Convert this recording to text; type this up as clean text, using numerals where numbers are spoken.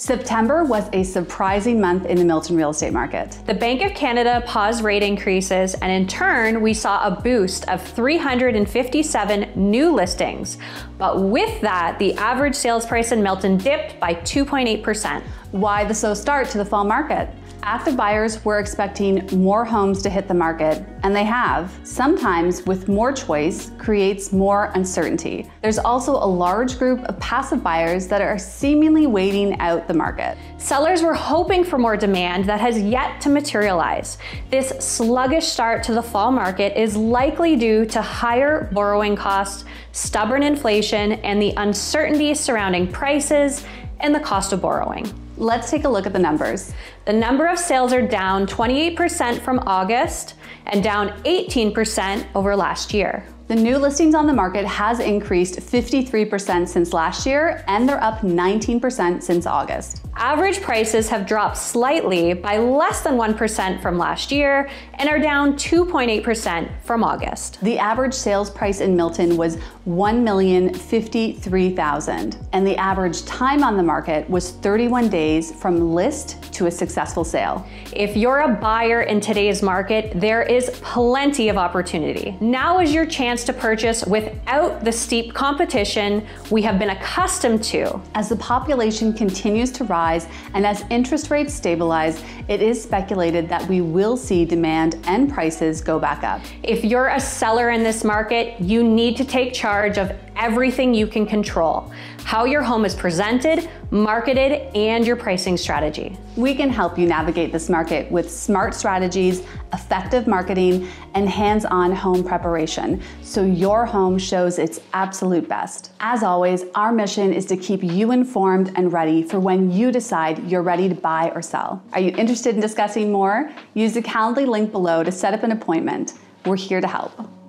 September was a surprising month in the Milton real estate market. The Bank of Canada paused rate increases, and in turn, we saw a boost of 357 new listings. But with that, the average sales price in Milton dipped by 2.8%. Why the slow start to the fall market? Active buyers were expecting more homes to hit the market, and they have. Sometimes with more choice creates more uncertainty. There's also a large group of passive buyers that are seemingly waiting out the market. Sellers were hoping for more demand that has yet to materialize. This sluggish start to the fall market is likely due to higher borrowing costs, stubborn inflation, and the uncertainty surrounding prices and the cost of borrowing. Let's take a look at the numbers. The number of sales are down 28% from August and down 18% over last year. The new listings on the market has increased 53% since last year, and they're up 19% since August. Average prices have dropped slightly by less than 1% from last year and are down 2.8% from August. The average sales price in Milton was $1,053,000, and the average time on the market was 31 days from list to a successful sale. If you're a buyer in today's market, there is plenty of opportunity. Now is your chance to purchase without the steep competition we have been accustomed to. As the population continues to rise and as interest rates stabilize, it is speculated that we will see demand and prices go back up. If you're a seller in this market, you need to take charge of everything you can control: how your home is presented, marketed, and your pricing strategy. We can help you navigate this market with smart strategies, effective marketing, and hands-on home preparation, so your home shows its absolute best. As always, our mission is to keep you informed and ready for when you decide you're ready to buy or sell. Are you interested in discussing more? Use the Calendly link below to set up an appointment. We're here to help.